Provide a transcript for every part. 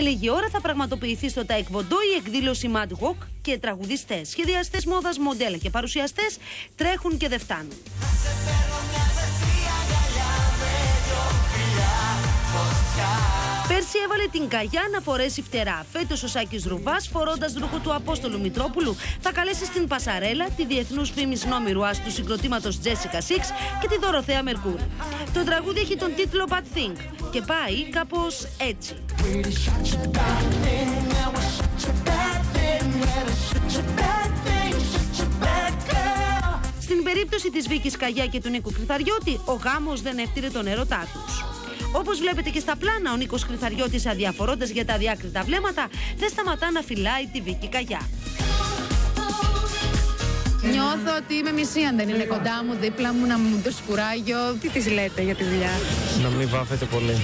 Σε λίγη ώρα θα πραγματοποιηθεί στο ΤΑΕΚ Βοντό η εκδήλωση Mad Walk και τραγουδιστές, σχεδιαστές μόδας, μοντέλα και παρουσιαστές τρέχουν και δεν φτάνουν. Πέρσι έβαλε την Καγιά να φορέσει φτερά. Φέτος ο Σάκης Ρουβάς, φορώντας ρούχο του Απόστολου Μητρόπουλου, θα καλέσει στην πασαρέλα τη διεθνούς φήμης Νόμη Ρουάς του συγκροτήματος Τζέσικα Σιξ και τη Δωροθέα Μερκούρ. Το τραγούδι έχει τον τίτλο Bad Thing και πάει κάπως έτσι. Στην περίπτωση της Βίκης Καγιά και του Νίκου Κρυθαριώτη, ο γάμος δεν έφτιρε τον έρωτά τους. Όπως βλέπετε και στα πλάνα, ο Νίκος Κρυθαριώτης, αδιαφορώντας για τα αδιάκριτα βλέμματα, δεν σταματά να φυλάει τη Βίκη Καγιά. Νιώθω ότι είμαι μισή αν δεν είναι κοντά μου, δίπλα μου, να μου δώσει κουράγιο. Τι της λέτε για τη δουλειά? Να μην βάφετε πολύ.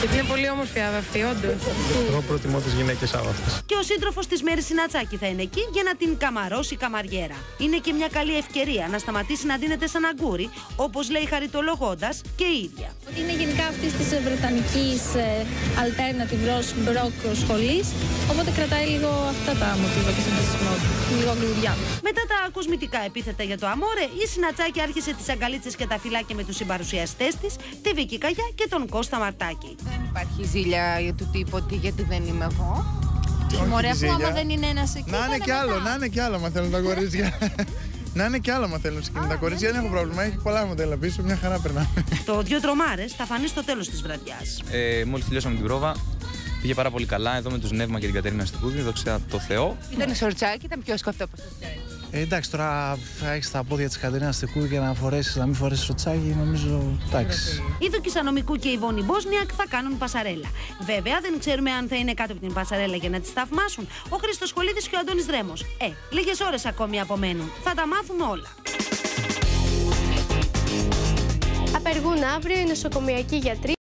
Γιατί είναι πολύ όμορφη αυτή, όντως. Εγώ προτιμώ τις γυναίκες άβαφτες. Και ο σύντροφος της Μέρη Συνατσάκη θα είναι εκεί για να την καμαρώσει καμαριέρα. Είναι και μια καλή ευκαιρία να σταματήσει να δίνεται σαν αγκούρι, όπως λέει χαριτολογώντας και η ίδια. Είναι γενικά αυτή της βρετανικής alternative rock σχολής, οπότε κρατάει λίγο αυτά τα μοτίβα και συμπλησμό του. Λίγο γλουδιά. Μετά τα κοσμητικά επίθετα για το αμόρε, η Συνατσάκη άρχισε τις αγκαλίτσες και τα φυλάκια με τους συμπαρουσιαστές της, τη Βίκη Καγιά και τον Κώστα Μαρτάκη. Δεν υπάρχει ζήλια για του τύπου ότι γιατί δεν είμαι εγώ. Μωρέ, αφού άμα δεν είναι ένας εκεί. Να είναι κι άλλο, να είναι κι άλλο, μα θέλουν τα κορίτσια. Να είναι κι άλλο, μα θέλουν τα κορίτσια. Δεν έχω πρόβλημα, έχει πολλά μοντέλα πίσω, μια χαρά περνάμε. Το Δύο Τρομάρες θα φανεί στο τέλος της βραδιάς. Μόλις τελειώσαμε την πρόβα. Πήγε πάρα πολύ καλά εδώ με τους Νεύμα και την Κατερίνα Στικού, δόξα τω Θεό. Ήταν σορτσάκι, ήταν πιο σκοτεινό από το σορτσάκι. Εντάξει, τώρα θα έχεις τα πόδια της Κατερίνα Στικού για να φορέσεις, να μην φορέσεις σορτσάκι, νομίζω. Εντάξει. Η Δωκίσα Νομικού και η Βονι Μπόσνιακ θα κάνουν πασαρέλα. Βέβαια, δεν ξέρουμε αν θα είναι κάτω από την πασαρέλα για να τη σταυμάσουν ο Χρήστος Χολίδης και ο Αντώνης Δρέμος. Λίγες ώρες ακόμη απομένουν. Θα τα μάθουμε όλα. Απεργούν αύριο οι νοσοκομιακοί γιατροί.